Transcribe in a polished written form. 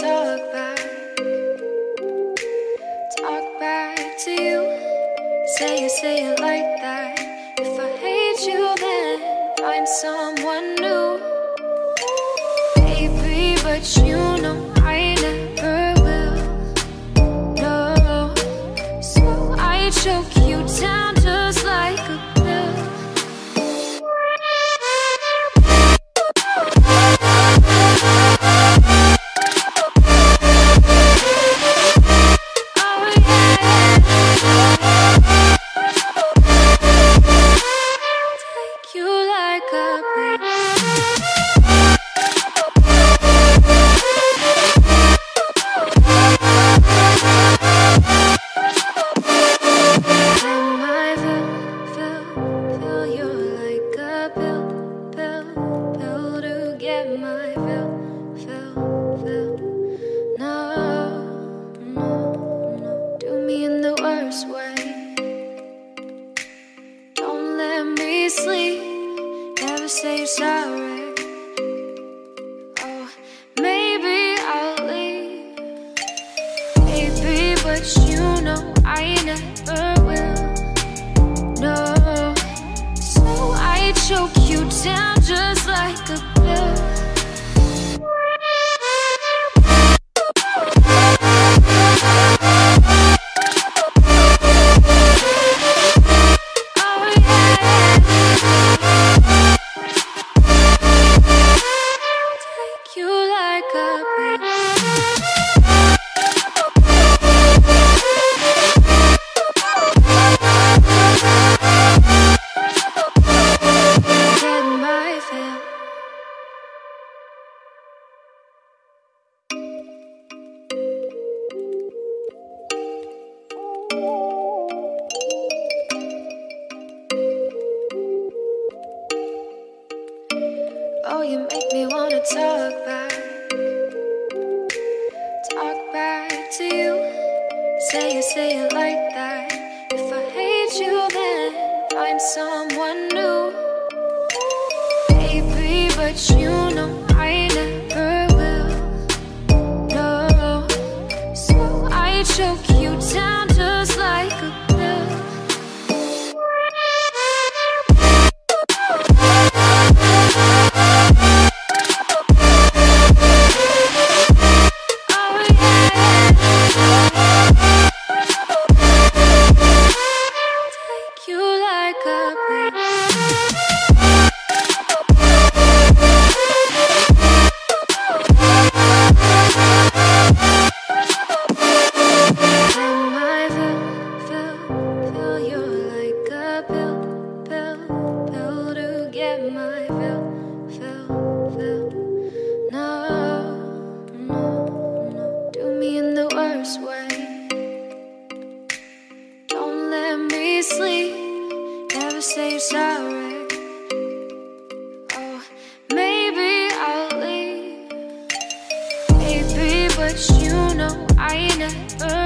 never talk back to you. Say it like that. If I hate you, then find someone new. Baby, but you know I never will. No, so I choke you down just like a pill. But you know I never